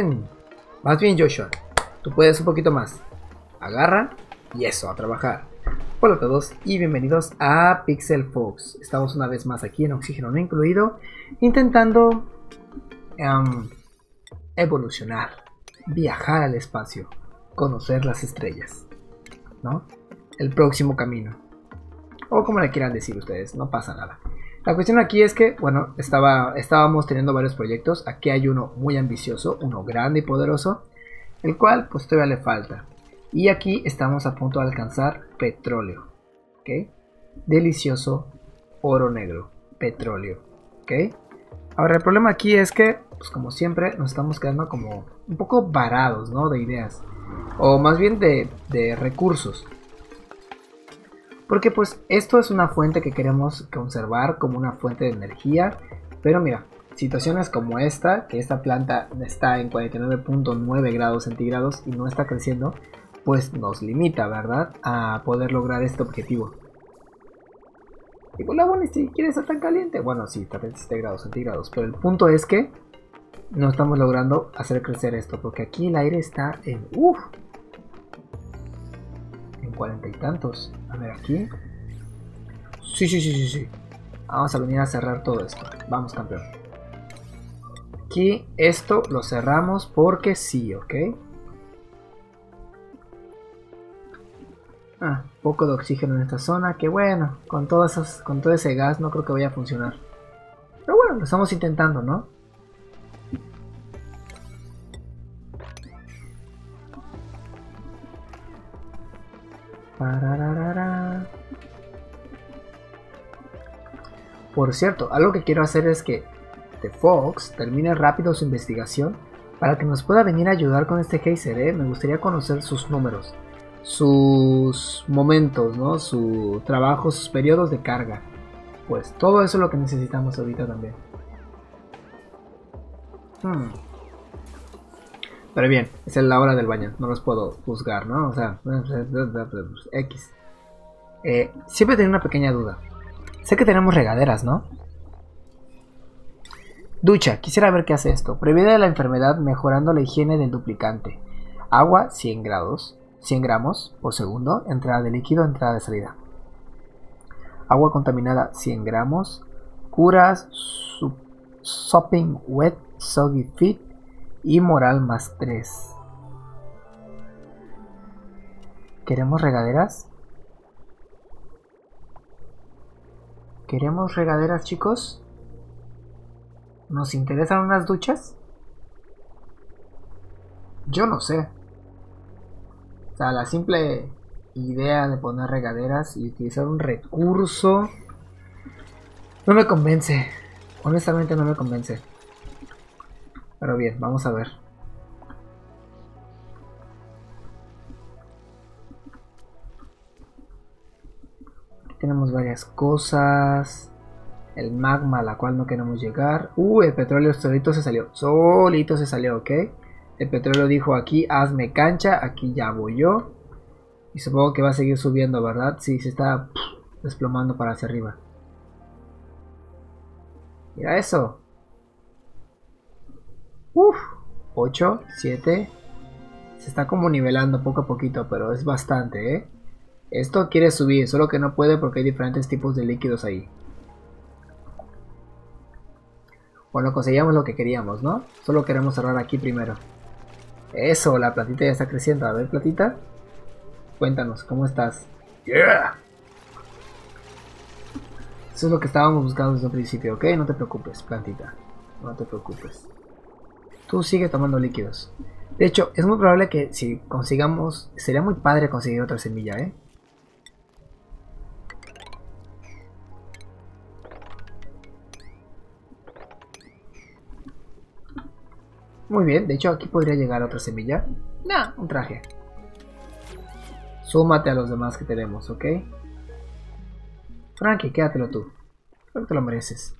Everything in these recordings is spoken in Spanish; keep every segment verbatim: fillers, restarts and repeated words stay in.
bien. Más bien, Joshua, tú puedes un poquito más. Agarra y eso, a trabajar. Hola a todos y bienvenidos a Pixel Fox. Estamos una vez más aquí en Oxígeno No Incluido, intentando um, evolucionar, viajar al espacio, conocer las estrellas, ¿no? El próximo camino, o como le quieran decir ustedes, no pasa nada. La cuestión aquí es que, bueno, estaba, estábamos teniendo varios proyectos. Aquí hay uno muy ambicioso, uno grande y poderoso, el cual pues todavía le falta. Y aquí estamos a punto de alcanzar petróleo, ¿ok? Delicioso oro negro, petróleo, ¿ok? Ahora el problema aquí es que, pues como siempre, nos estamos quedando como un poco varados, ¿no? De ideas, o más bien de, de recursos. Porque pues esto es una fuente que queremos conservar como una fuente de energía. Pero mira, situaciones como esta, que esta planta está en cuarenta y nueve punto nueve grados centígrados y no está creciendo, pues nos limita, ¿verdad? A poder lograr este objetivo. Y bueno, bueno, si quieres estar tan caliente, bueno, sí, tal vez esté grados centígrados. Pero el punto es que no estamos logrando hacer crecer esto, porque aquí el aire está en... ¡Uf! Cuarenta y tantos. A ver aquí. Sí, sí, sí, sí, sí. Vamos a venir a cerrar todo esto. Vamos, campeón. Aquí esto lo cerramos porque sí, ¿ok? Ah, poco de oxígeno en esta zona. Que bueno, con todas esas, con todo ese gas no creo que vaya a funcionar. Pero bueno, lo estamos intentando, ¿no? Por cierto, algo que quiero hacer es que The Fox termine rápido su investigación para que nos pueda venir a ayudar con este geyser, ¿eh? Me gustaría conocer sus números, sus momentos, ¿no? Su trabajo, sus periodos de carga. Pues todo eso es lo que necesitamos ahorita también. Hmm. Pero bien, es la hora del baño, no los puedo juzgar, ¿no? O sea, X. Eh, siempre tengo una pequeña duda. Sé que tenemos regaderas, ¿no? Ducha, quisiera ver qué hace esto. Previene la enfermedad mejorando la higiene del duplicante. Agua, cien grados, cien gramos por segundo. Entrada de líquido, entrada de salida. Agua contaminada, cien gramos. Curas, sopping wet, soggy feet. Y moral más tres. ¿Queremos regaderas? ¿Queremos regaderas, chicos? ¿Nos interesan unas duchas? Yo no sé. O sea, la simple idea de poner regaderas y utilizar un recurso no me convence. Honestamente no me convence. Pero bien, vamos a ver. Aquí tenemos varias cosas. El magma, a la cual no queremos llegar. Uh, el petróleo solito se salió. Solito se salió, ¿ok? El petróleo dijo aquí, hazme cancha. Aquí ya voy yo. Y supongo que va a seguir subiendo, ¿verdad? Sí, se está pff, desplomando para hacia arriba. Mira eso. Uff, ocho, siete. Se está como nivelando poco a poquito, pero es bastante, ¿eh? Esto quiere subir, solo que no puede porque hay diferentes tipos de líquidos ahí. Bueno, conseguíamos lo que queríamos, ¿no? Solo queremos cerrar aquí primero. Eso, la platita ya está creciendo. A ver, platita, cuéntanos, ¿cómo estás? ¡Yeah! Eso es lo que estábamos buscando desde un principio, ¿ok? No te preocupes, plantita. No te preocupes. Tú sigue tomando líquidos. De hecho, es muy probable que si consigamos... Sería muy padre conseguir otra semilla, ¿eh? Muy bien, de hecho aquí podría llegar otra semilla. Nah, un traje. Súmate a los demás que tenemos, ¿ok? Frankie, quédatelo tú. Creo que te lo mereces.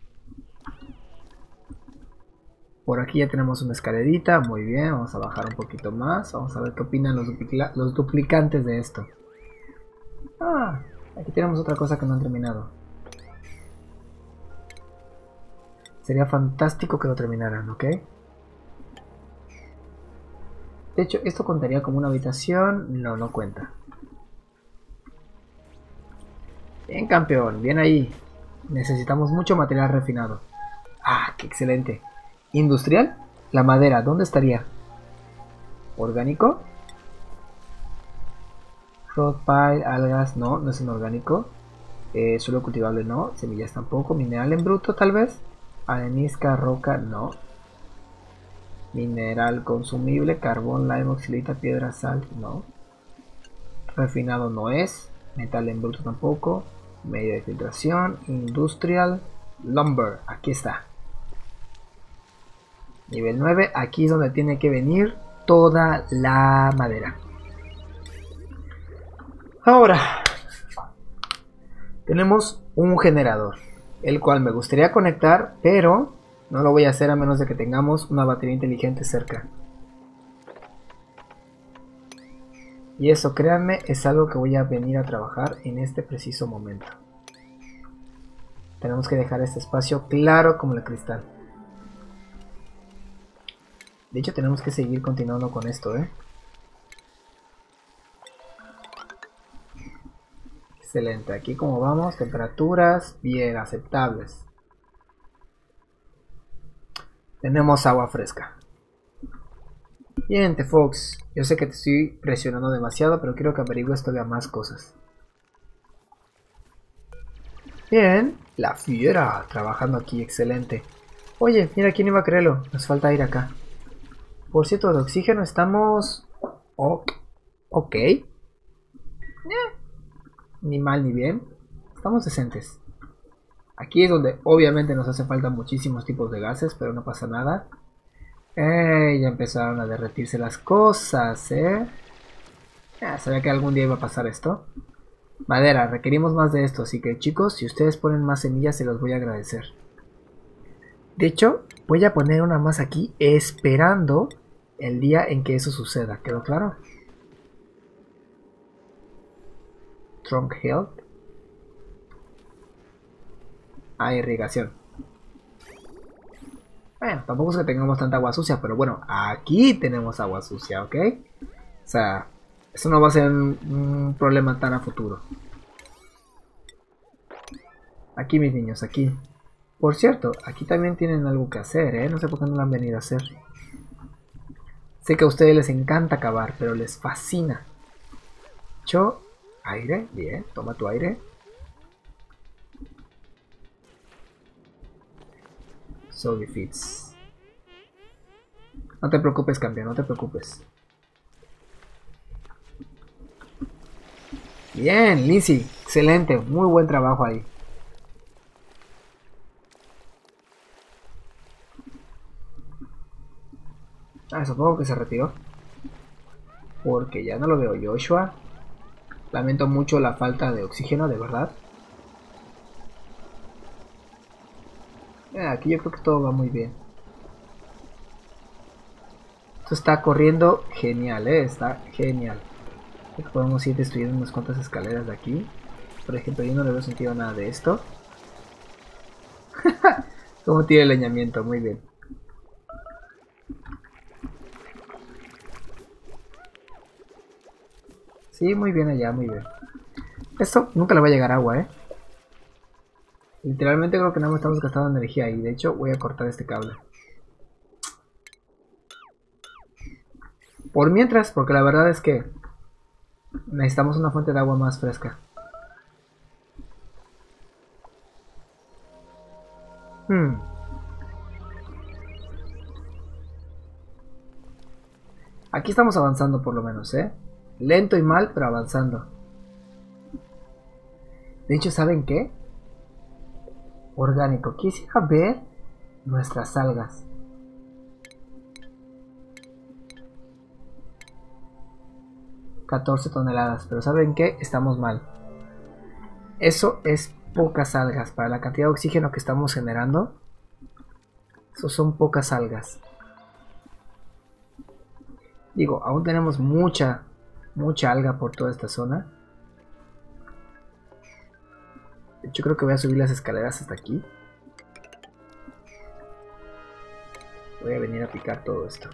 Por aquí ya tenemos una escalerita, muy bien, vamos a bajar un poquito más, vamos a ver qué opinan los, duplica los duplicantes de esto. Ah, aquí tenemos otra cosa que no han terminado. Sería fantástico que lo terminaran, ¿ok? De hecho, esto contaría como una habitación. No, no cuenta. Bien, campeón, bien ahí. Necesitamos mucho material refinado. Ah, qué excelente. Industrial, la madera, ¿dónde estaría? Orgánico. Rod pile, algas, no, no es inorgánico. Eh, suelo cultivable, no. Semillas tampoco. Mineral en bruto, tal vez. Arenisca, roca, no. Mineral consumible, carbón, lime, oxilita, piedra, sal, no. Refinado no es. Metal en bruto tampoco. Medio de filtración. Industrial. Lumber. Aquí está. Nivel nueve. Aquí es donde tiene que venir toda la madera. Ahora. Tenemos un generador. El cual me gustaría conectar. Pero no lo voy a hacer a menos de que tengamos una batería inteligente cerca. Y eso, créanme, es algo que voy a venir a trabajar en este preciso momento. Tenemos que dejar este espacio claro como el cristal. De hecho, tenemos que seguir continuando con esto, ¿eh? Excelente. Aquí como vamos, temperaturas bien aceptables. Tenemos agua fresca. Bien, Fox, yo sé que te estoy presionando demasiado, pero quiero que averigües todavía más cosas. Bien, la fiera, trabajando aquí, excelente. Oye, mira, ¿quién iba a creerlo? Nos falta ir acá. Por cierto, de oxígeno estamos... Oh, ok. Eh, ni mal ni bien. Estamos decentes. Aquí es donde obviamente nos hacen falta muchísimos tipos de gases, pero no pasa nada. Eh, ya empezaron a derretirse las cosas, eh. Ah, sabía que algún día iba a pasar esto. Madera, requerimos más de esto, así que chicos, si ustedes ponen más semillas se los voy a agradecer. De hecho, voy a poner una más aquí, esperando el día en que eso suceda, ¿quedó claro? Trunk Health. Ah, irrigación. Bueno, tampoco es que tengamos tanta agua sucia, pero bueno, aquí tenemos agua sucia, ¿ok? O sea, eso no va a ser un, un problema tan a futuro. Aquí, mis niños, aquí. Por cierto, aquí también tienen algo que hacer, ¿eh? No sé por qué no lo han venido a hacer. Sé que a ustedes les encanta cavar, pero les fascina. Cho, aire, bien, toma tu aire. So defeats. No te preocupes, campeón, no te preocupes. Bien, Lizzie, excelente, muy buen trabajo ahí. Ah, supongo que se retiró. Porque ya no lo veo, Joshua. Lamento mucho la falta de oxígeno, de verdad. Aquí yo creo que todo va muy bien. Esto está corriendo genial, ¿eh? Está genial. Creo que podemos ir destruyendo unas cuantas escaleras de aquí. Por ejemplo, yo no le veo sentido a nada de esto. Como tiene el leñamiento, muy bien. Sí, muy bien allá, muy bien. Esto nunca le va a llegar agua, ¿eh? Literalmente creo que no estamos gastando energía ahí. De hecho, voy a cortar este cable. Por mientras, porque la verdad es que necesitamos una fuente de agua más fresca. Hmm. Aquí estamos avanzando por lo menos, ¿eh? Lento y mal, pero avanzando. De hecho, ¿saben qué? Orgánico, quisiera ver nuestras algas. catorce toneladas, pero ¿saben qué? Estamos mal. Eso es pocas algas para la cantidad de oxígeno que estamos generando. Eso son pocas algas. Digo, aún tenemos mucha, mucha alga por toda esta zona. Yo creo que voy a subir las escaleras hasta aquí. Voy a venir a picar todo esto.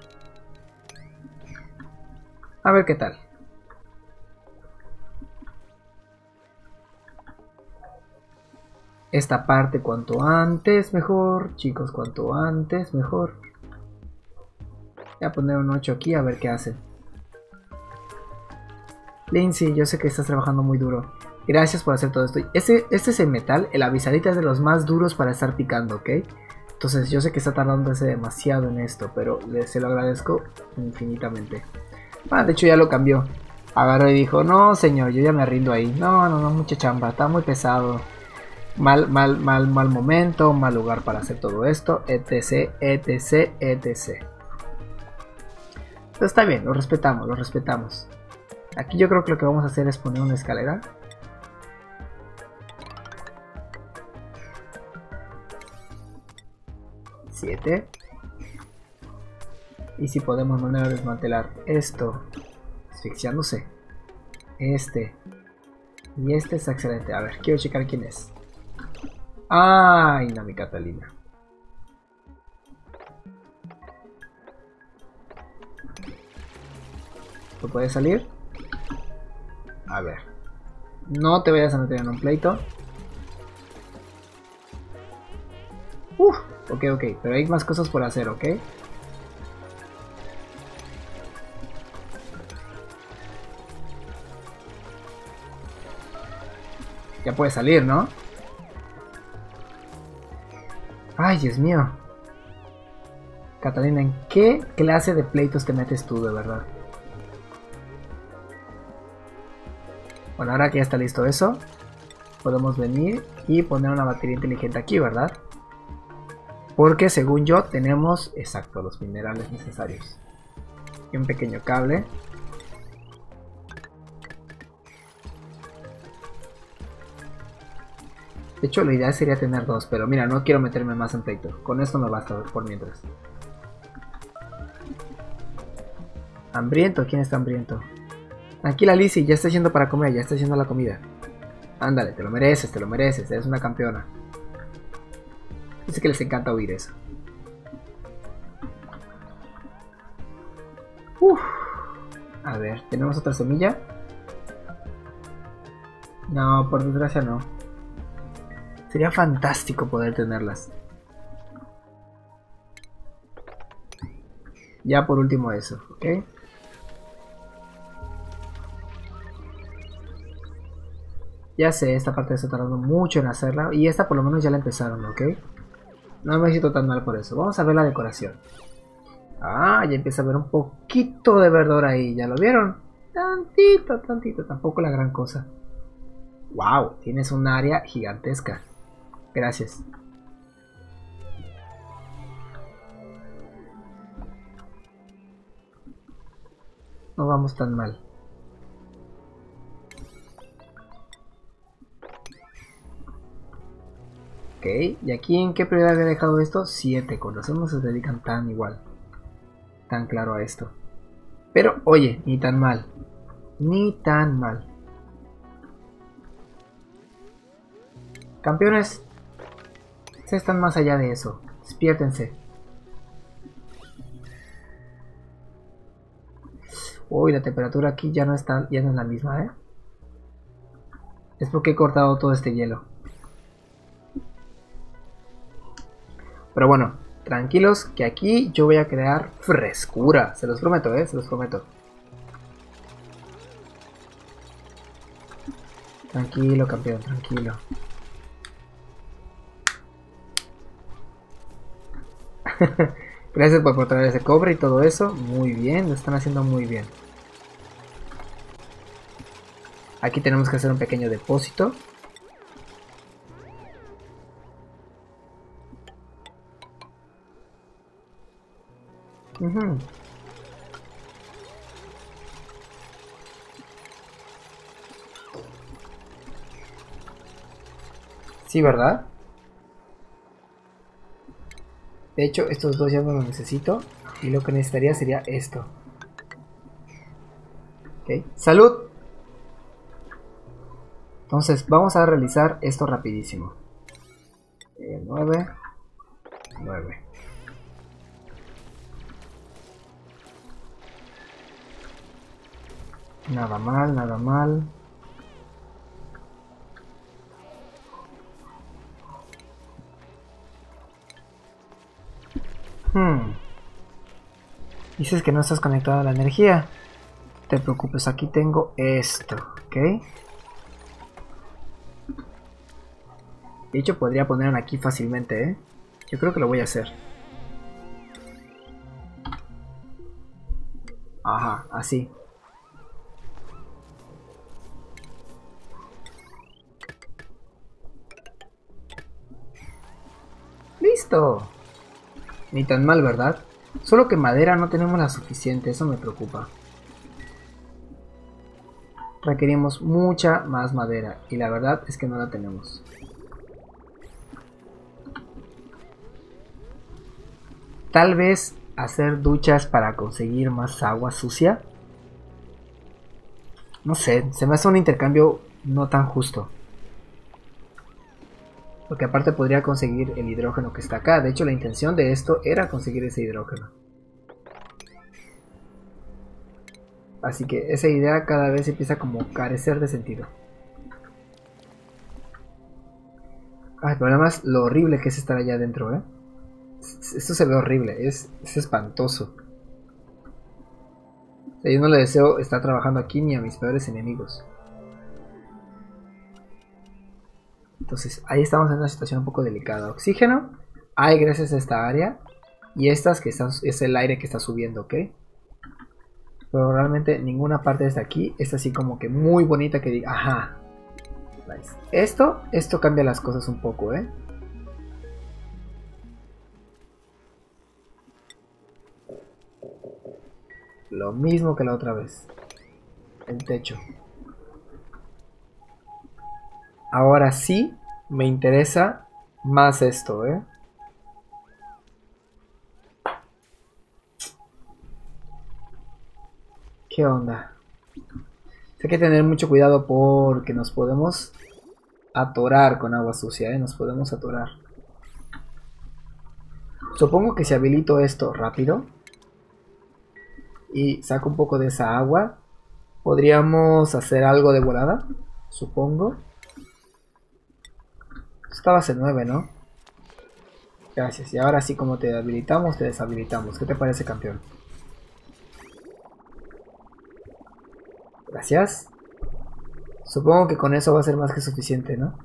A ver qué tal. Esta parte cuanto antes mejor, chicos, cuanto antes mejor. Voy a poner un ocho aquí a ver qué hace. Lindsay, yo sé que estás trabajando muy duro. Gracias por hacer todo esto. Este, este es el metal, el avisarita es de los más duros para estar picando, ¿ok? Entonces yo sé que está tardándose demasiado en esto, pero se lo agradezco infinitamente. Ah, de hecho ya lo cambió. Agarró y dijo, no señor, yo ya me rindo ahí. No, no, no, mucha chamba, está muy pesado. Mal, mal, mal, mal momento, mal lugar para hacer todo esto, etc, etc, etc. Pero está bien, lo respetamos, lo respetamos. Aquí yo creo que lo que vamos a hacer es poner una escalera. siete. Y si podemos mandar a desmantelar esto, asfixiándose. Este. Y este es excelente. A ver, quiero checar quién es. Ay, no, mi Catalina. ¿Tú puedes salir? A ver. No te vayas a meter en un pleito. Uf, ok, ok. Pero hay más cosas por hacer, ¿ok? Ya puedes salir, ¿no? Ay, Dios mío. Catalina, ¿en qué clase de pleitos te metes tú, de verdad? Bueno, ahora que ya está listo eso, podemos venir y poner una batería inteligente aquí, ¿verdad? Porque según yo tenemos, exacto, los minerales necesarios. Y un pequeño cable. De hecho, la idea sería tener dos, pero mira, no quiero meterme más en pleito. Con esto me basta por mientras. ¿Hambriento? ¿Quién está hambriento? Aquí la Lizzie ya está yendo para comer, ya está haciendo la comida. Ándale, te lo mereces, te lo mereces, eres una campeona. Dice que les encanta oír eso. Uf. A ver, ¿tenemos otra semilla? No, por desgracia no. Sería fantástico poder tenerlas. Ya por último eso, ¿ok? Ya sé, esta parte está tardando mucho en hacerla. Y esta por lo menos ya la empezaron, ¿ok? No me siento tan mal por eso. Vamos a ver la decoración. Ah, ya empieza a ver un poquito de verdor ahí. ¿Ya lo vieron? Tantito, tantito. Tampoco la gran cosa. ¡Wow! Tienes un área gigantesca. Gracias. No vamos tan mal. Ok, ¿y aquí en qué prioridad había dejado esto? siete, con razón no se dedican tan igual. Tan claro a esto. Pero, oye, ni tan mal. Ni tan mal. Campeones, se están más allá de eso. Despiértense. Uy, la temperatura aquí ya no está, ya no es la misma, ¿eh? Es porque he cortado todo este hielo. Pero bueno, tranquilos que aquí yo voy a crear frescura. Se los prometo, eh, se los prometo. Tranquilo, campeón, tranquilo. Gracias por portar ese cobre y todo eso. Muy bien, lo están haciendo muy bien. Aquí tenemos que hacer un pequeño depósito. Uh-huh. Sí, ¿verdad? De hecho, estos dos ya no los necesito. Y lo que necesitaría sería esto. Ok, ¡salud! Entonces, vamos a realizar esto rapidísimo. eh, nueve, nueve. Nada mal, nada mal. Hmm. Dices que no estás conectado a la energía. No te preocupes, aquí tengo esto, ¿ok? De hecho podría poner aquí fácilmente, ¿eh? Yo creo que lo voy a hacer. Ajá, así. ¡Listo! Ni tan mal, ¿verdad? Solo que madera no tenemos la suficiente, eso me preocupa. Requerimos mucha más madera y la verdad es que no la tenemos. Tal vez hacer duchas para conseguir más agua sucia. No sé, se me hace un intercambio no tan justo. Porque aparte podría conseguir el hidrógeno que está acá. De hecho, la intención de esto era conseguir ese hidrógeno. Así que esa idea cada vez empieza como a carecer de sentido. Ay, el problema es lo horrible que es estar allá adentro, ¿eh? Esto se ve horrible, es, es espantoso. O sea, yo no le deseo estar trabajando aquí ni a mis peores enemigos. Entonces, ahí estamos en una situación un poco delicada. Oxígeno, hay gracias a esta área. Y estas que están, es el aire que está subiendo, ¿ok? Pero realmente ninguna parte de aquí es así como que muy bonita que diga, ajá. Nice. Esto, esto cambia las cosas un poco, ¿eh? Lo mismo que la otra vez. El techo. Ahora sí me interesa más esto, ¿eh? ¿Qué onda? Hay que tener mucho cuidado porque nos podemos atorar con agua sucia, ¿eh? Nos podemos atorar. Supongo que si habilito esto rápido y saco un poco de esa agua, podríamos hacer algo de volada, supongo. Estaba en nueve, ¿no? Gracias. Y ahora sí, como te habilitamos, te deshabilitamos. ¿Qué te parece, campeón? Gracias. Supongo que con eso va a ser más que suficiente, ¿no?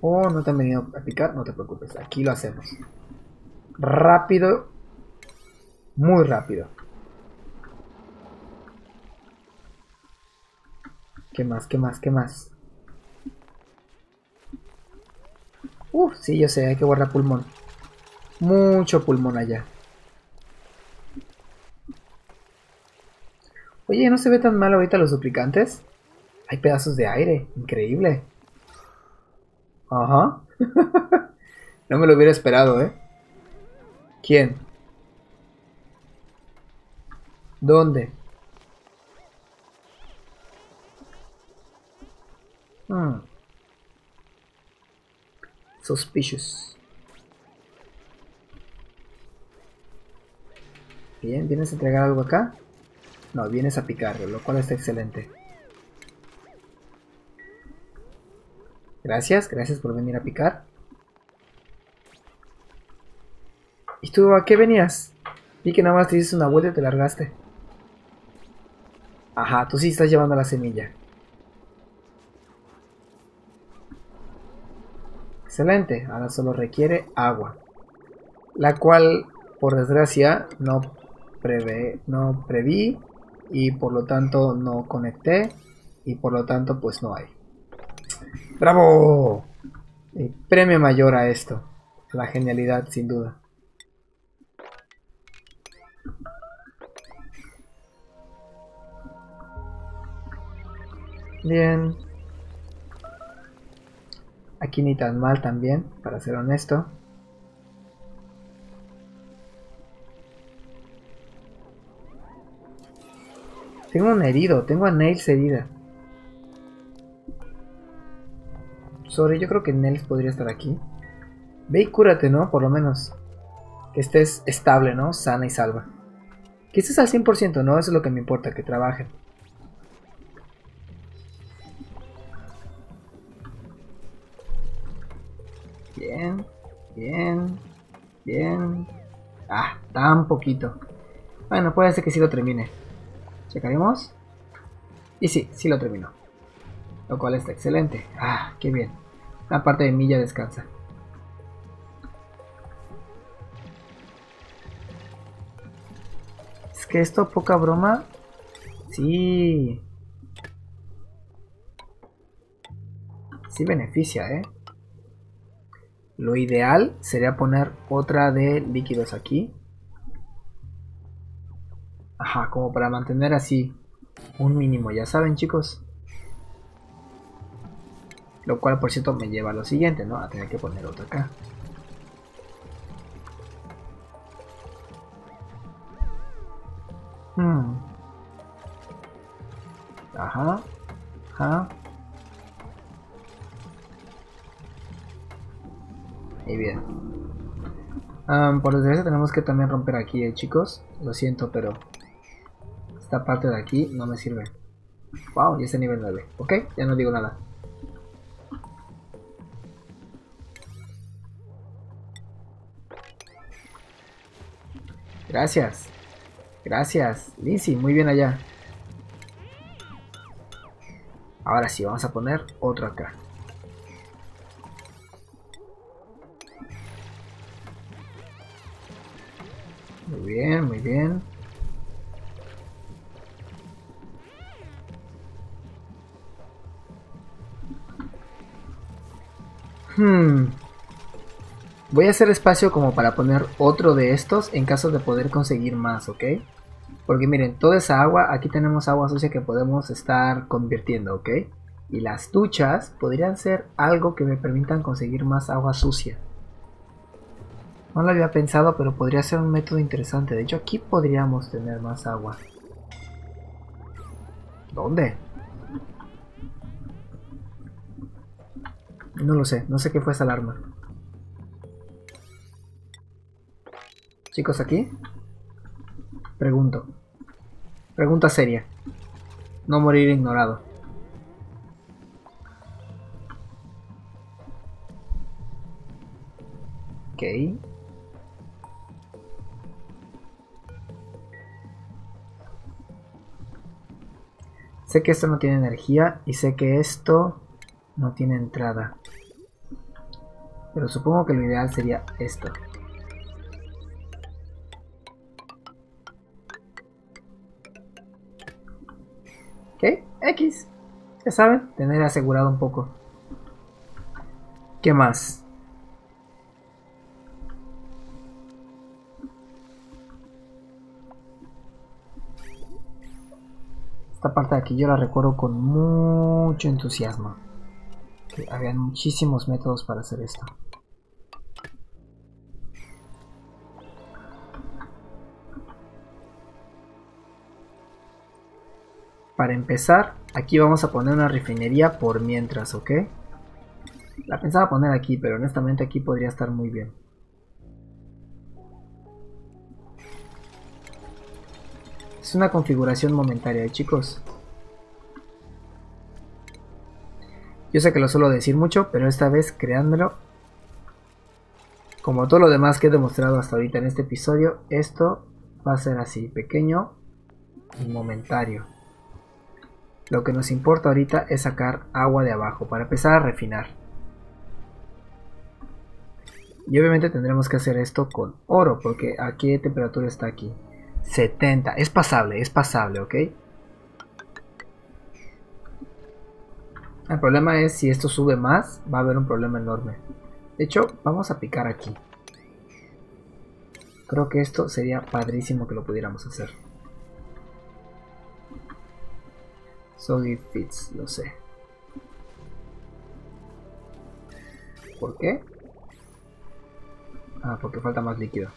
Oh, no te han venido a picar. No te preocupes, aquí lo hacemos. Rápido. Muy rápido. ¿Qué más? ¿Qué más? ¿Qué más? Uf, sí, yo sé, hay que guardar pulmón. Mucho pulmón allá. Oye, ¿no se ve tan mal ahorita los duplicantes? Hay pedazos de aire, increíble. Ajá. No me lo hubiera esperado, ¿eh? ¿Quién? ¿Dónde? Hmm. Suspicious. Bien, ¿vienes a entregar algo acá? No, vienes a picarlo, lo cual está excelente. Gracias, gracias por venir a picar. ¿Y tú a qué venías? Vi que nada más te hiciste una vuelta y te largaste. Ajá, tú sí estás llevando la semilla. Excelente, ahora solo requiere agua, la cual por desgracia no prevé, no preví y por lo tanto no conecté y por lo tanto pues no hay. ¡Bravo! El premio mayor a esto, a la genialidad sin duda. Bien. Aquí ni tan mal también, para ser honesto. Tengo un herido, tengo a Nails herida. Sorry, yo creo que Nails podría estar aquí. Ve y cúrate, ¿no? Por lo menos. Que estés estable, ¿no? Sana y salva. Que estés al cien por ciento, ¿no? Eso es lo que me importa, que trabajen. Bien, bien, bien. Ah, tan poquito. Bueno, puede ser que sí lo termine. Checaremos. Y sí, sí lo terminó. Lo cual está excelente. Ah, qué bien. La parte de mí ya descansa. Es que esto, poca broma. Sí. Sí beneficia, ¿eh? Lo ideal sería poner otra de líquidos aquí. Ajá, como para mantener así un mínimo, ya saben, chicos. Lo cual, por cierto, me lleva a lo siguiente, ¿no? A tener que poner otro acá. Hmm. Ajá. Ajá. Y bien. Um, por desgracia tenemos que también romper aquí, eh, chicos. Lo siento, pero esta parte de aquí no me sirve. Wow, ya está nivel nueve. Ok, ya no digo nada. Gracias. Gracias. Lizzy, muy bien allá. Ahora sí, vamos a poner otro acá. Muy bien, muy bien. Hmm. Voy a hacer espacio como para poner otro de estos en caso de poder conseguir más, ¿ok? Porque miren, toda esa agua, aquí tenemos agua sucia que podemos estar convirtiendo, ¿ok? Y las duchas podrían ser algo que me permitan conseguir más agua sucia. No lo había pensado, pero podría ser un método interesante. De hecho, aquí podríamos tener más agua. ¿Dónde? No lo sé. No sé qué fue esa alarma. Chicos, ¿aquí? Pregunto. Pregunta seria. No morir ignorado. Ok. Sé que esto no tiene energía y sé que esto no tiene entrada. Pero supongo que lo ideal sería esto. Ok, X. Ya saben, tener asegurado un poco. ¿Qué más? Esta parte de aquí yo la recuerdo con mucho entusiasmo. Que habían muchísimos métodos para hacer esto. Para empezar, aquí vamos a poner una refinería por mientras, ¿ok? La pensaba poner aquí, pero honestamente aquí podría estar muy bien. Es una configuración momentánea, ¿eh, chicos? Yo sé que lo suelo decir mucho, pero esta vez, créanmelo, como todo lo demás que he demostrado hasta ahorita en este episodio, esto va a ser así, pequeño y momentáneo. Lo que nos importa ahorita es sacar agua de abajo para empezar a refinar. Y obviamente tendremos que hacer esto con oro, porque aquí la temperatura está aquí. setenta, es pasable, es pasable, ¿ok? El problema es si esto sube más, va a haber un problema enorme. De hecho, vamos a picar aquí. Creo que esto sería padrísimo que lo pudiéramos hacer. Solid Fits, lo sé. ¿Por qué? Ah, porque falta más líquido.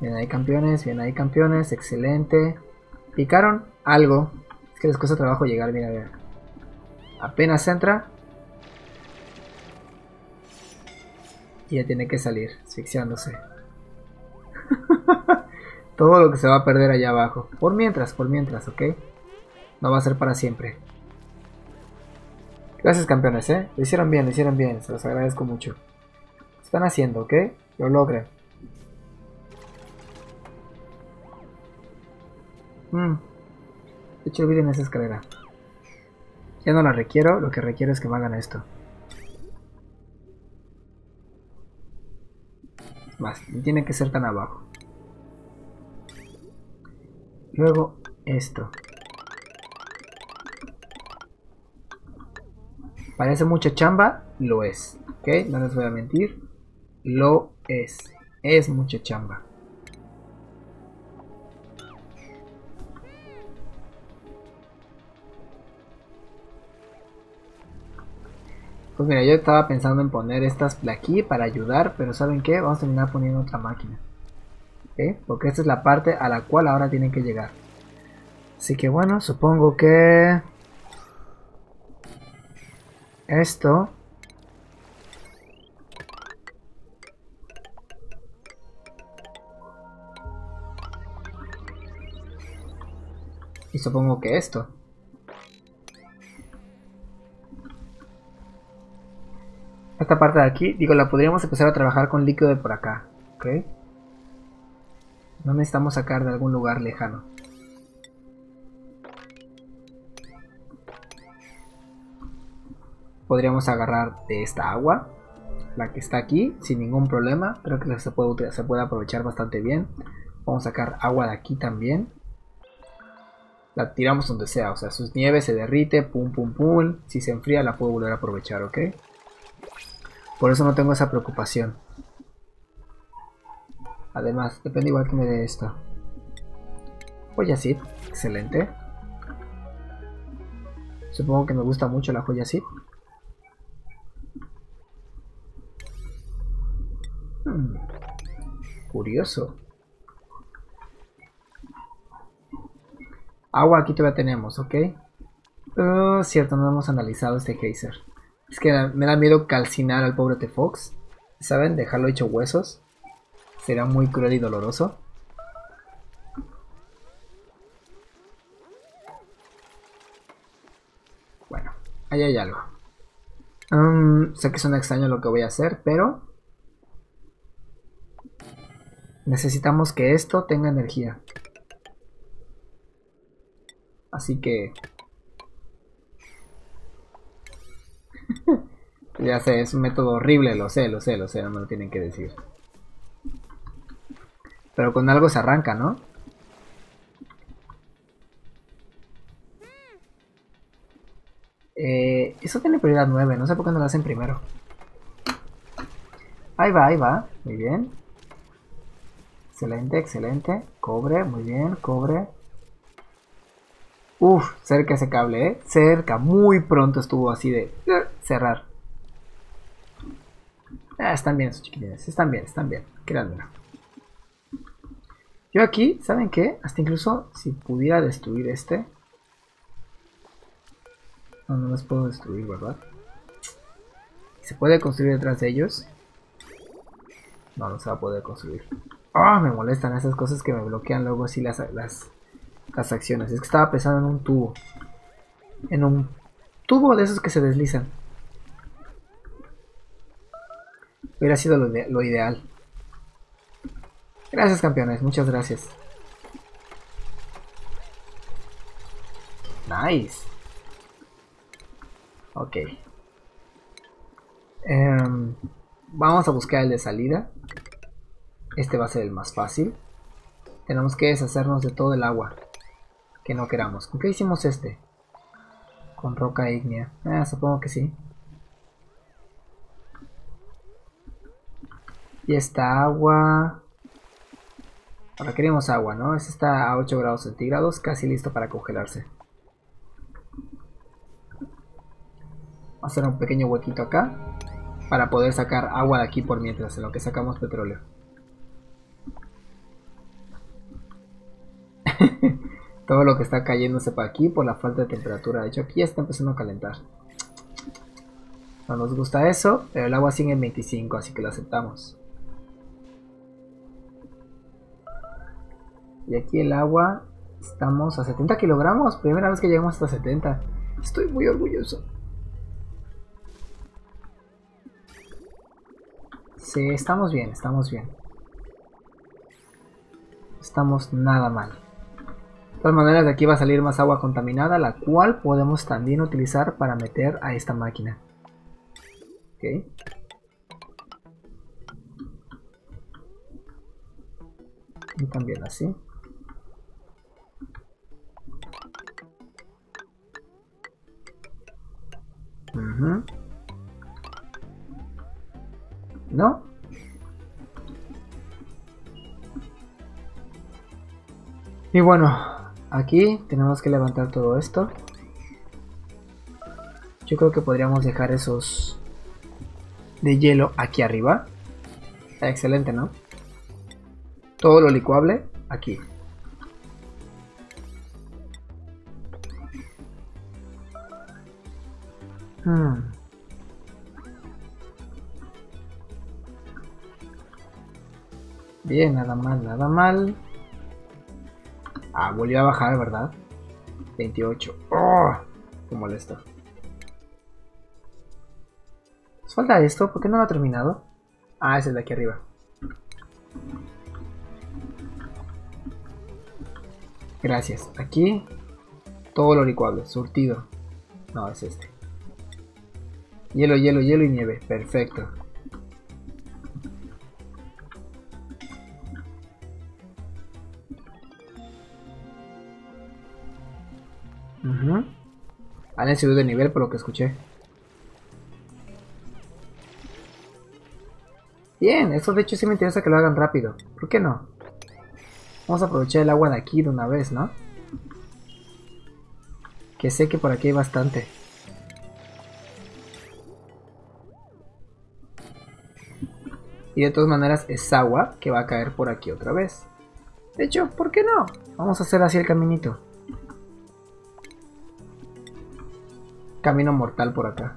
Bien ahí campeones, bien ahí campeones, excelente. Picaron algo. Es que les cuesta trabajo llegar, mira, mira. Apenas entra. Y ya tiene que salir, asfixiándose. Todo lo que se va a perder allá abajo. Por mientras, por mientras, ¿ok? No va a ser para siempre. Gracias, campeones, ¿eh? Lo hicieron bien, lo hicieron bien. Se los agradezco mucho. Están haciendo, ¿ok? Lo logran. Mm. De hecho, olviden esa escalera. Ya no la requiero. Lo que requiero es que me hagan esto. Es más, tiene que ser tan abajo. Luego, esto. Parece mucha chamba, lo es. Ok, no les voy a mentir. Lo es. Es mucha chamba. Pues mira, yo estaba pensando en poner estas aquí para ayudar, pero ¿saben qué? Vamos a terminar poniendo otra máquina. ¿Ok? Porque esta es la parte a la cual ahora tienen que llegar. Así que bueno, supongo que... esto... y supongo que esto... esta parte de aquí, digo, la podríamos empezar a trabajar con líquido de por acá, ¿ok? No necesitamos sacar de algún lugar lejano. Podríamos agarrar de esta agua, la que está aquí, sin ningún problema. Creo que se puede, se puede aprovechar bastante bien. Vamos a sacar agua de aquí también. La tiramos donde sea, o sea, sus nieves se derrite, pum pum pum. Si se enfría la puedo volver a aprovechar, ¿ok? Por eso no tengo esa preocupación. Además, depende igual que me dé esto. Joya Zip, excelente. Supongo que me gusta mucho la joya Zip. Hmm. Curioso. Agua aquí todavía tenemos, ¿ok? Uh, cierto, no hemos analizado este geyser. Es que me da miedo calcinar al pobre T-Fox, ¿saben? Dejarlo hecho huesos. Será muy cruel y doloroso. Bueno, ahí hay algo. Um, sé que suena extraño lo que voy a hacer, pero... necesitamos que esto tenga energía. Así que... ya sé, es un método horrible, lo sé, lo sé, lo sé, no me lo tienen que decir. Pero con algo se arranca, ¿no? Eh, eso tiene prioridad nueve, no sé por qué no lo hacen primero. Ahí va, ahí va, muy bien. Excelente, excelente. Cobre, muy bien, cobre. Uf, cerca ese cable, ¿eh? Cerca, muy pronto estuvo así de cerrar. Ah, están bien esos chiquitines, están bien, están bien, créanmelo. Yo aquí, ¿saben qué? Hasta incluso si pudiera destruir este. No, no los puedo destruir, ¿verdad? ¿Se puede construir detrás de ellos? No, no se va a poder construir. Ah, oh, me molestan esas cosas que me bloquean luego así las... las las acciones. Es que estaba pensando en un tubo. En un tubo de esos que se deslizan. Hubiera sido lo, lo ideal. Gracias, campeones. Muchas gracias. Nice. Ok. Um, vamos a buscar el de salida. Este va a ser el más fácil. Tenemos que deshacernos de todo el agua que no queramos. ¿Con qué hicimos este? Con roca ígnea. Ah, supongo que sí. Y esta agua... ahora queremos agua, ¿no? Este está a ocho grados centígrados, casi listo para congelarse. Vamos a hacer un pequeño huequito acá para poder sacar agua de aquí por mientras, en lo que sacamos petróleo. Todo lo que está cayéndose para aquí por la falta de temperatura. De hecho, aquí ya está empezando a calentar. No nos gusta eso, pero el agua sigue en veinticinco, así que lo aceptamos. Y aquí el agua, estamos a setenta kilogramos. Primera vez que llegamos hasta setenta. Estoy muy orgulloso. Sí, estamos bien, estamos bien. Estamos nada mal. De todas maneras, de aquí va a salir más agua contaminada, la cual podemos también utilizar para meter a esta máquina. Ok. Y también así. Uh-huh. ¿No? Y bueno, aquí tenemos que levantar todo esto. Yo creo que podríamos dejar esos de hielo aquí arriba. Excelente, ¿no? Todo lo licuable aquí. Hmm. Bien, nada mal, nada mal. Ah, volvió a bajar, ¿verdad? veintiocho. ¡Oh! ¡Qué molesto! ¿Nos falta esto? ¿Por qué no lo ha terminado? Ah, es el de aquí arriba. Gracias. Aquí, todo lo licuable, surtido. No, es este. Hielo, hielo, hielo y nieve. Perfecto. Uh-huh. Han subido de nivel por lo que escuché. Bien, esto de hecho sí me interesa que lo hagan rápido. ¿Por qué no? Vamos a aprovechar el agua de aquí de una vez, ¿no? Que sé que por aquí hay bastante. Y de todas maneras es agua que va a caer por aquí otra vez. De hecho, ¿por qué no? Vamos a hacer así el caminito. Camino mortal por acá.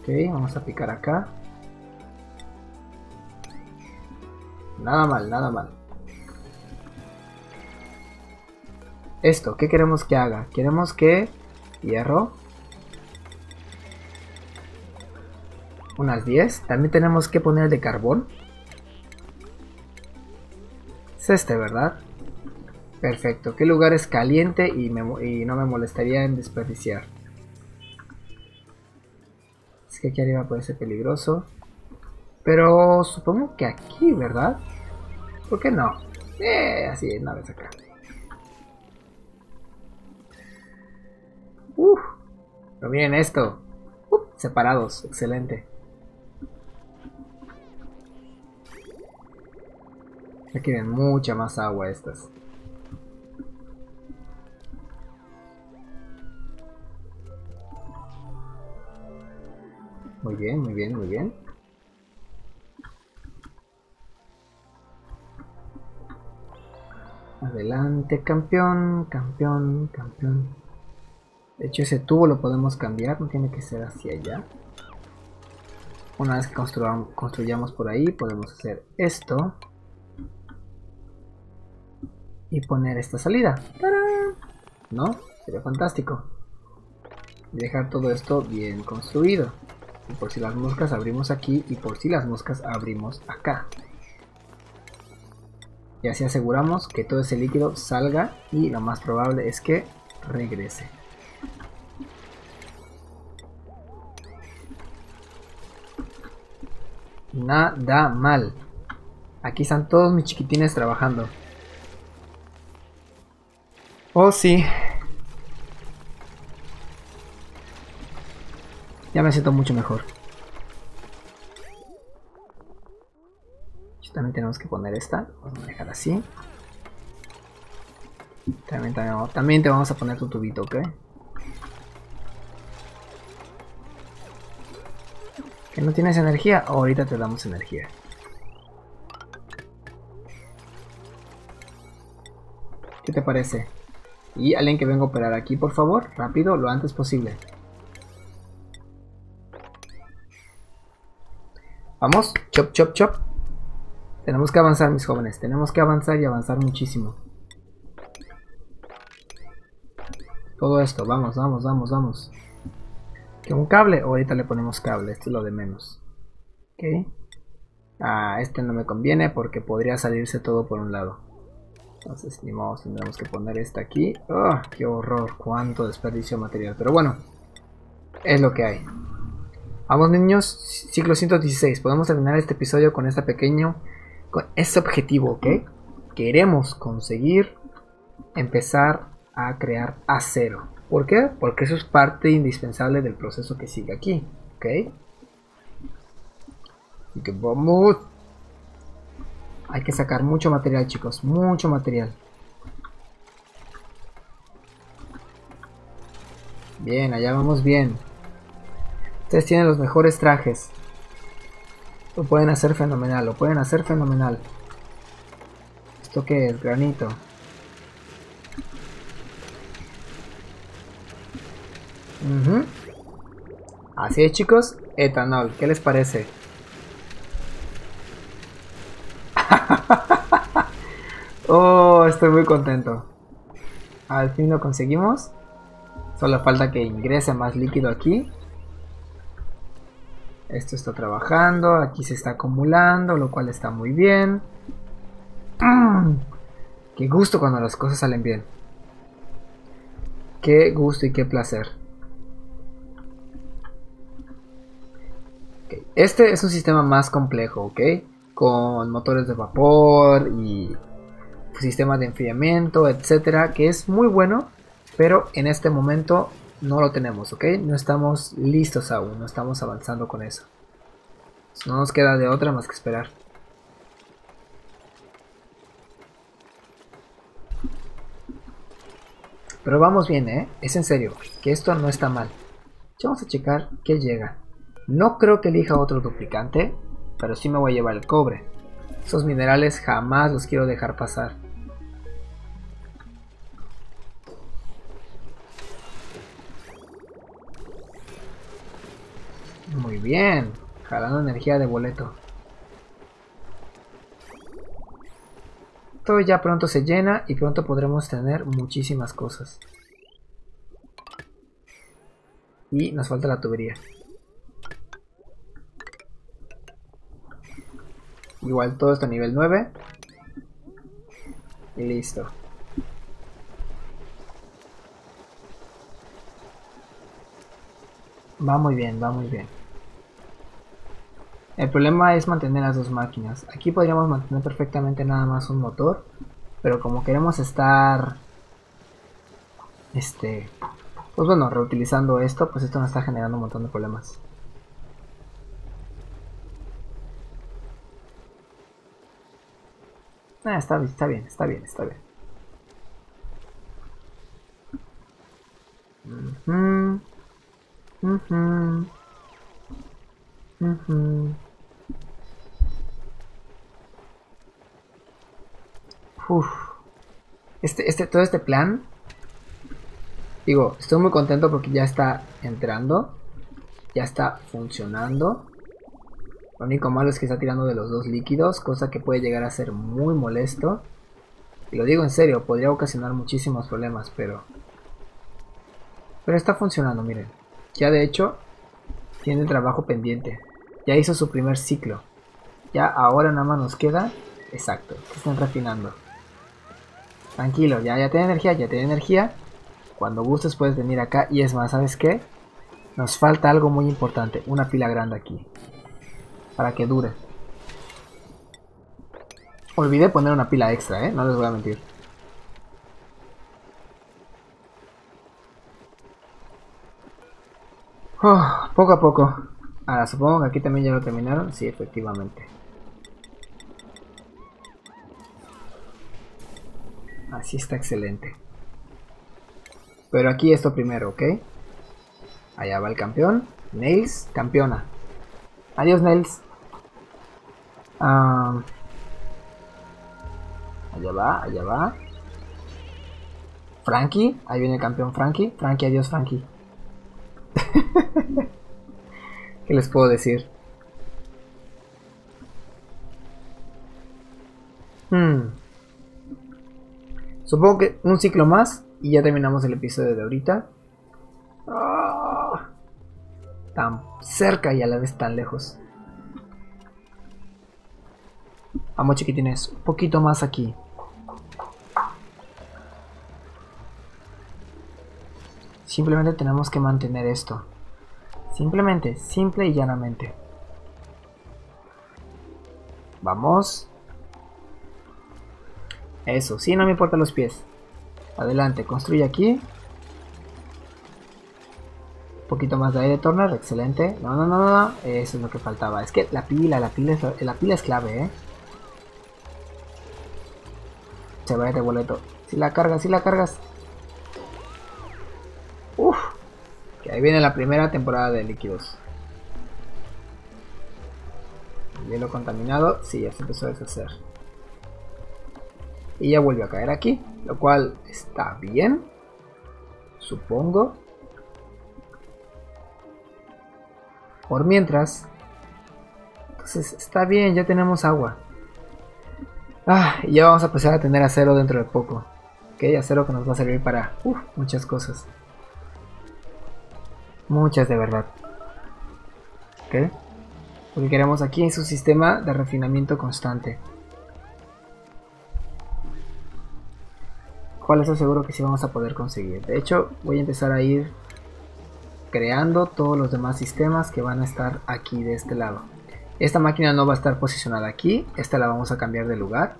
Ok, vamos a picar acá. Nada mal, nada mal. Esto, ¿qué queremos que haga? Queremos que... hierro. Unas diez. También tenemos que poner de carbón. Es este, ¿verdad? Perfecto. ¿Qué lugar es caliente y, me, y no me molestaría en desperdiciar? Es que aquí arriba puede ser peligroso. Pero supongo que aquí, ¿verdad? ¿Por qué no? Eh, así es, una vez acá. Uf, pero miren esto. Uf, separados, excelente. Requieren mucha más agua estas. Muy bien, muy bien, muy bien. Adelante, campeón, campeón, campeón. De hecho ese tubo lo podemos cambiar, no tiene que ser hacia allá. Una vez que construyamos por ahí podemos hacer esto. Y poner esta salida. ¡Tarán! ¿No? Sería fantástico. Y dejar todo esto bien construido. Y por si las moscas abrimos aquí y por si las moscas abrimos acá. Y así aseguramos que todo ese líquido salga y lo más probable es que regrese. Nada mal. Aquí están todos mis chiquitines trabajando. Oh, sí. Ya me siento mucho mejor. También tenemos que poner esta. Vamos a dejar así. También, también, también te vamos a poner tu tubito, ¿ok? ¿Que no tienes energía? Ahorita te damos energía. ¿Qué te parece? Y alguien que venga a operar aquí, por favor, rápido, lo antes posible. Vamos, chop, chop, chop. Tenemos que avanzar, mis jóvenes. Tenemos que avanzar y avanzar muchísimo. Todo esto, vamos, vamos, vamos, vamos. ¿Qué, un cable? Ahorita le ponemos cable, esto es lo de menos. Ok. Ah, este no me conviene porque podría salirse todo por un lado. Entonces, ni modo, tendremos que poner esta aquí. ¡Oh, qué horror! ¡Cuánto desperdicio de material! Pero bueno, es lo que hay. Vamos, niños, ciclo ciento dieciséis. Podemos terminar este episodio con este pequeño... con este objetivo, ¿ok? Queremos conseguir empezar a crear acero. ¿Por qué? Porque eso es parte indispensable del proceso que sigue aquí, ¿ok? Así que vamos... Hay que sacar mucho material, chicos. Mucho material. Bien, allá vamos bien. Ustedes tienen los mejores trajes. Lo pueden hacer fenomenal. Lo pueden hacer fenomenal. ¿Esto qué es? Granito. Uh-huh. Así es, chicos. Etanol. ¿Qué les parece? Oh, estoy muy contento. Al fin lo conseguimos. Solo falta que ingrese más líquido aquí. Esto está trabajando. Aquí se está acumulando, lo cual está muy bien. ¡Mmm! Qué gusto cuando las cosas salen bien. Qué gusto y qué placer. Okay. Este es un sistema más complejo, ¿ok? Con motores de vapor y sistemas de enfriamiento, etcétera, que es muy bueno, pero en este momento no lo tenemos, ¿ok? No estamos listos aún, no estamos avanzando con eso. No nos queda de otra más que esperar. Pero vamos bien, ¿eh? Es en serio, que esto no está mal. Vamos a checar qué llega. No creo que elija otro duplicante, pero sí me voy a llevar el cobre. Esos minerales jamás los quiero dejar pasar. Muy bien. Jalando energía de boleto. Todo ya pronto se llena y pronto podremos tener muchísimas cosas. Y nos falta la tubería. Igual todo esto a nivel nueve. Y listo. Va muy bien, va muy bien. El problema es mantener las dos máquinas. Aquí podríamos mantener perfectamente nada más un motor. Pero como queremos estar... Este... Pues bueno, reutilizando esto, pues esto nos está generando un montón de problemas. Ah, está, está bien, está bien, está bien. Uh-huh. Uh-huh. Uh-huh. Uf. Este, este, todo este plan. Digo, estoy muy contento porque ya está entrando. Ya está funcionando. Lo único malo es que está tirando de los dos líquidos, cosa que puede llegar a ser muy molesto. Y lo digo en serio, podría ocasionar muchísimos problemas, pero... Pero está funcionando, miren. Ya de hecho, tiene el trabajo pendiente. Ya hizo su primer ciclo. Ya ahora nada más nos queda... Exacto, que están refinando. Tranquilo, ya, ya tiene energía, ya tiene energía. Cuando gustes puedes venir acá. Y es más, ¿sabes qué? Nos falta algo muy importante, una pila grande aquí. Para que dure. Olvidé poner una pila extra, ¿eh? No les voy a mentir. Oh, poco a poco. Ahora supongo que aquí también ya lo terminaron. Sí, efectivamente. Así está excelente. Pero aquí esto primero, ¿ok? Allá va el campeón. Nails, campeona. Adiós, Nails. Um, allá va, allá va. Frankie, ahí viene el campeón Frankie. Frankie, adiós, Frankie. ¿Qué les puedo decir? Hmm. Supongo que un ciclo más y ya terminamos el episodio de ahorita. Oh, tan cerca y a la vez tan lejos. Vamos, chiquitines, un poquito más aquí. Simplemente tenemos que mantener esto. Simplemente, simple y llanamente. Vamos. Eso, sí, no me importan los pies. Adelante, construye aquí. Un poquito más de aire, tornar, excelente. No, no, no, no, eso es lo que faltaba. Es que la pila, la pila es, la pila es clave, eh. Se va este boleto. Si la cargas, si la cargas. Uff. Que ahí viene la primera temporada de líquidos. Hielo contaminado. Sí, ya se empezó a deshacer. Y ya volvió a caer aquí, lo cual está bien, supongo. Por mientras. Entonces está bien, ya tenemos agua. Ah, y ya vamos a empezar a tener acero dentro de poco. Ok, acero que nos va a servir para uh, muchas cosas. Muchas de verdad. Ok. Lo que queremos aquí es un sistema de refinamiento constante. ¿Cuál es seguro que sí vamos a poder conseguir? De hecho, voy a empezar a ir creando todos los demás sistemas que van a estar aquí de este lado. Esta máquina no va a estar posicionada aquí. Esta la vamos a cambiar de lugar.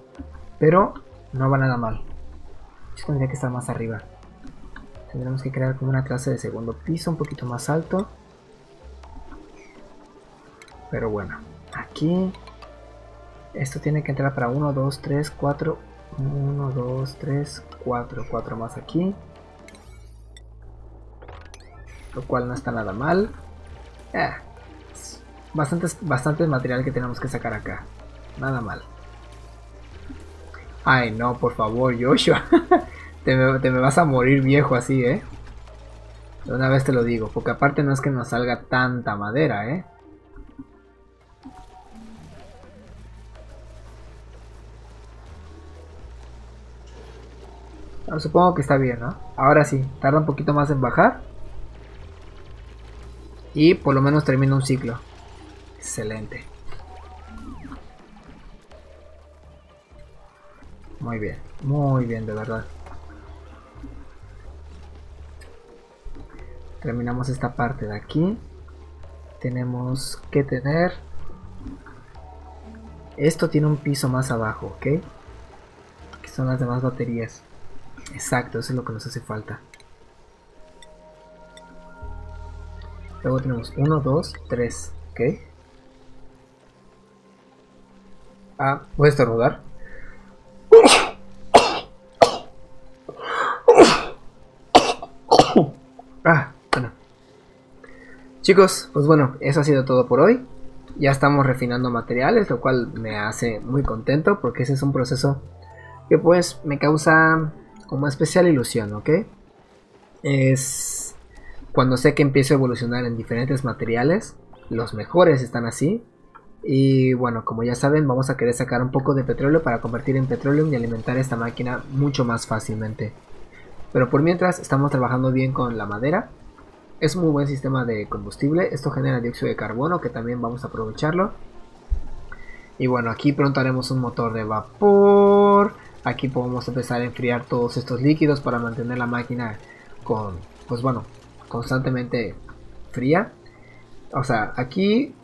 Pero no va nada mal. Yo tendría que estar más arriba. Tendremos que crear como una clase de segundo piso un poquito más alto. Pero bueno, aquí esto tiene que entrar para uno, dos, tres, cuatro, uno, dos, tres, cuatro, cuatro más aquí. Lo cual no está nada mal. Eh, bastante, bastante material que tenemos que sacar acá. Nada mal. Ay no, por favor, Joshua. te, me, te me vas a morir viejo así, eh. De una vez te lo digo, porque aparte no es que nos salga tanta madera, eh. Supongo que está bien, ¿no? Ahora sí, tarda un poquito más en bajar. Y por lo menos termina un ciclo. Excelente. Muy bien, muy bien, de verdad. Terminamos esta parte de aquí. Tenemos que tener... Esto tiene un piso más abajo, ¿ok? Que son las demás baterías. Exacto, eso es lo que nos hace falta. Luego tenemos uno, dos, tres, ¿ok? Ah, voy a estornudar. Ah, bueno. Chicos, pues bueno, eso ha sido todo por hoy. Ya estamos refinando materiales, lo cual me hace muy contento, porque ese es un proceso que pues me causa... como especial ilusión, ¿ok? Es cuando sé que empiezo a evolucionar en diferentes materiales. Los mejores están así. Y bueno, como ya saben, vamos a querer sacar un poco de petróleo para convertir en petróleo y alimentar esta máquina mucho más fácilmente. Pero por mientras estamos trabajando bien con la madera. Es un muy buen sistema de combustible. Esto genera dióxido de carbono, que también vamos a aprovecharlo. Y bueno, aquí pronto haremos un motor de vapor. Aquí podemos empezar a enfriar todos estos líquidos para mantener la máquina con, pues bueno, constantemente fría. O sea, aquí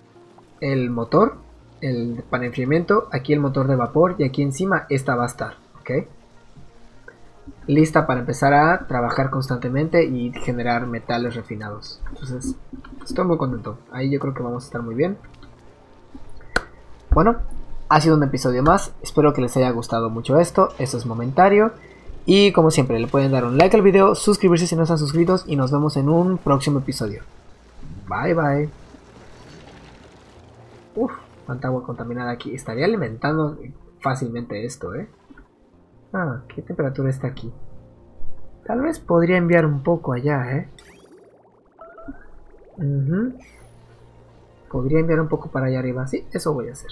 el motor, el para enfriamiento, aquí el motor de vapor y aquí encima esta va a estar, ¿ok? Lista para empezar a trabajar constantemente y generar metales refinados. Entonces, estoy muy contento. Ahí yo creo que vamos a estar muy bien. Bueno. Ha sido un episodio más, espero que les haya gustado mucho esto, esto es momentario. Y como siempre le pueden dar un like al video, suscribirse si no están suscritos y nos vemos en un próximo episodio. Bye bye. Uff, cuánta agua contaminada aquí, estaría alimentando fácilmente esto, eh. Ah, ¿qué temperatura está aquí? Tal vez podría enviar un poco allá, eh. Uh-huh. Podría enviar un poco para allá arriba, sí, eso voy a hacer.